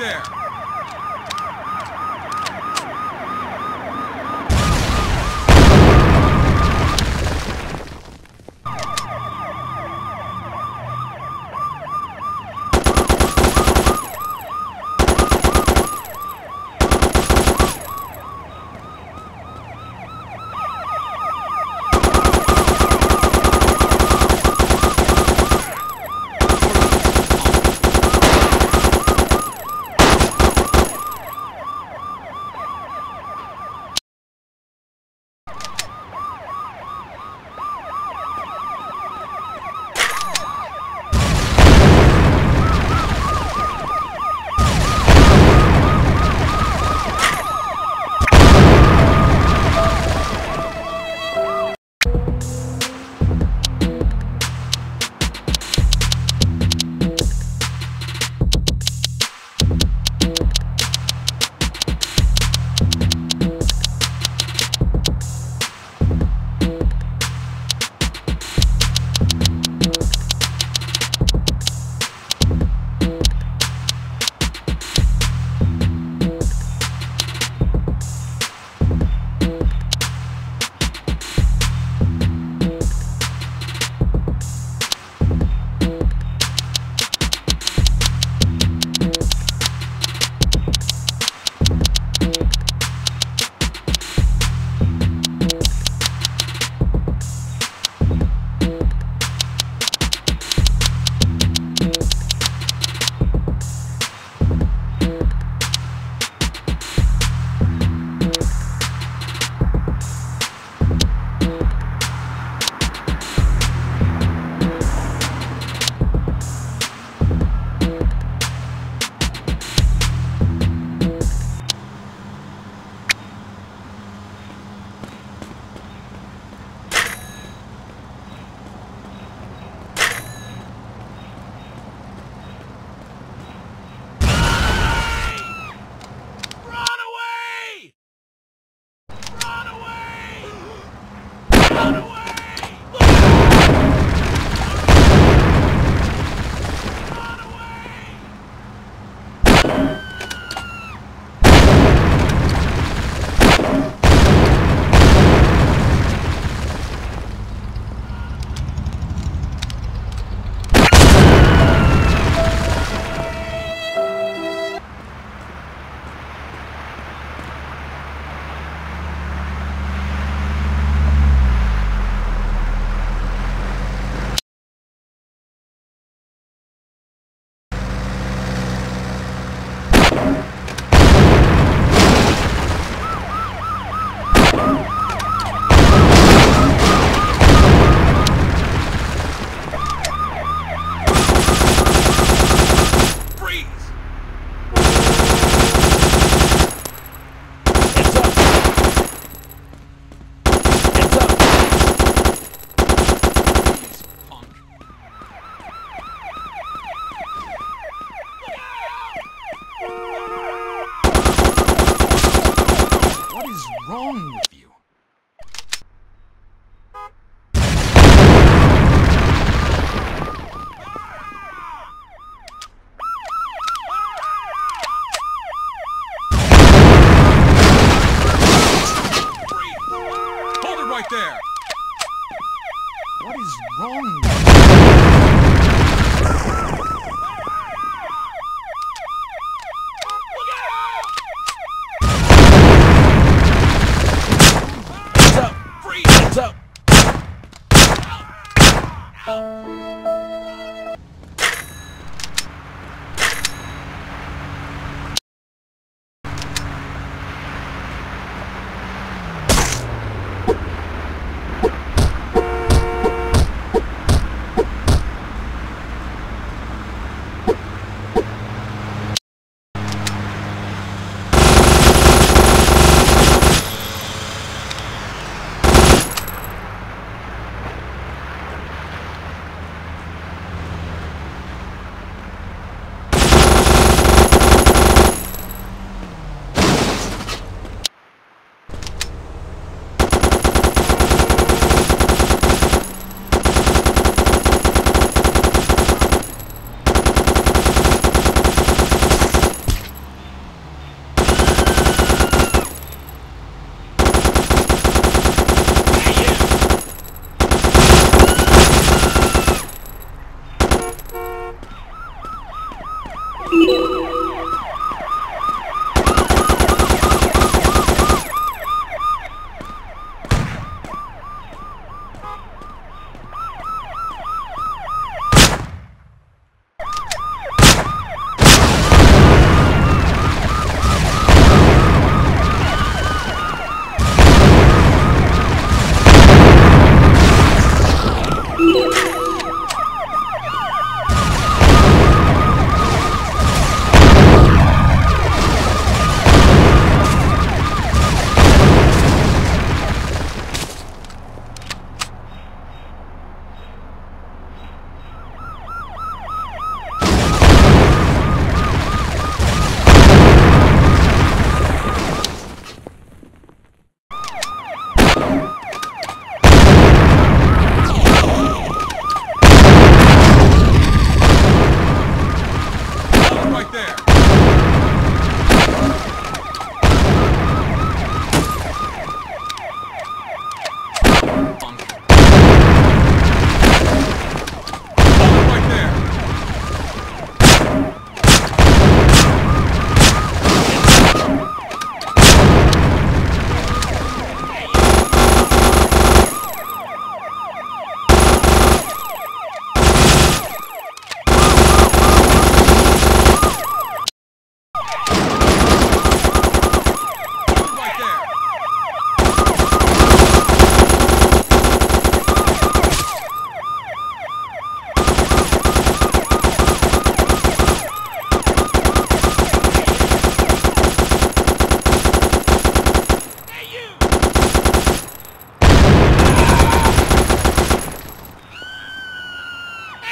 there.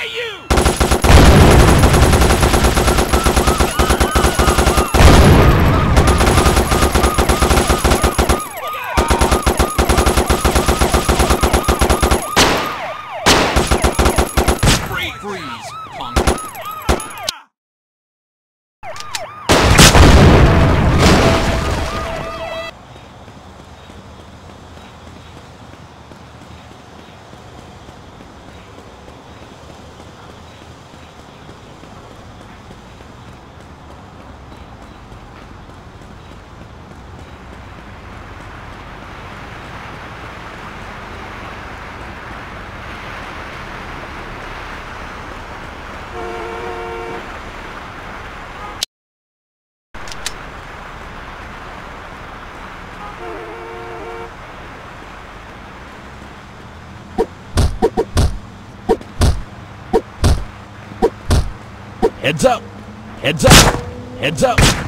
Hey, you! Heads up! Heads up! Heads up!